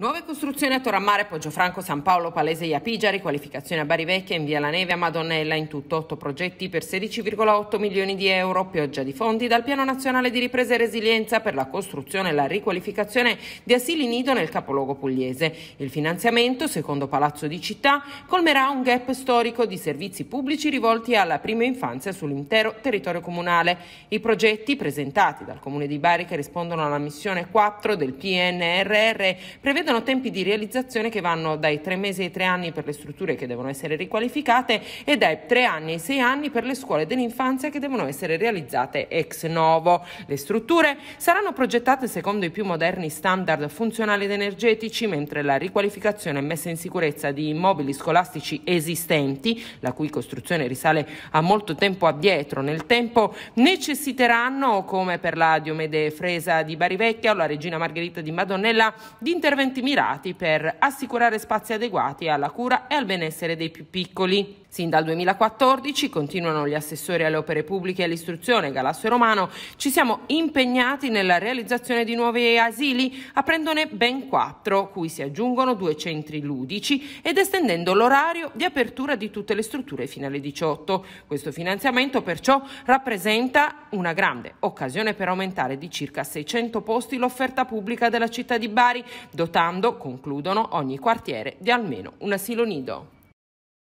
Nuove costruzioni a Torammare, Poggio Franco, San Paolo, Palese, Iapigia, riqualificazione a Bari Vecchia, in via La Neve a Madonnella, in tutto 8 progetti per 16,8 milioni di euro, pioggia di fondi dal Piano Nazionale di Ripresa e Resilienza per la costruzione e la riqualificazione di asili nido nel capoluogo pugliese. Il finanziamento, secondo Palazzo di Città, colmerà un gap storico di servizi pubblici rivolti alla prima infanzia sull'intero territorio comunale. I progetti presentati dal Comune di Bari, che rispondono alla missione 4 del PNRR, prevedono tempi di realizzazione che vanno dai 3 mesi ai 3 anni per le strutture che devono essere riqualificate e dai 3 anni ai 6 anni per le scuole dell'infanzia che devono essere realizzate ex novo. Le strutture saranno progettate secondo i più moderni standard funzionali ed energetici, mentre la riqualificazione e messa in sicurezza di immobili scolastici esistenti, la cui costruzione risale a molto tempo addietro nel tempo, necessiteranno, come per la Diomede Fresa di Bari Vecchia o la Regina Margherita di Madonnella, di interventi mirati per assicurare spazi adeguati alla cura e al benessere dei più piccoli. Sin dal 2014 continuano gli assessori alle opere pubbliche e all'istruzione Galasso Romano: ci siamo impegnati nella realizzazione di nuovi asili, aprendone ben 4, cui si aggiungono 2 centri ludici, ed estendendo l'orario di apertura di tutte le strutture fino alle 18. Questo finanziamento perciò rappresenta una grande occasione per aumentare di circa 600 posti l'offerta pubblica della città di Bari, dotando, concludono, ogni quartiere di almeno un asilo nido.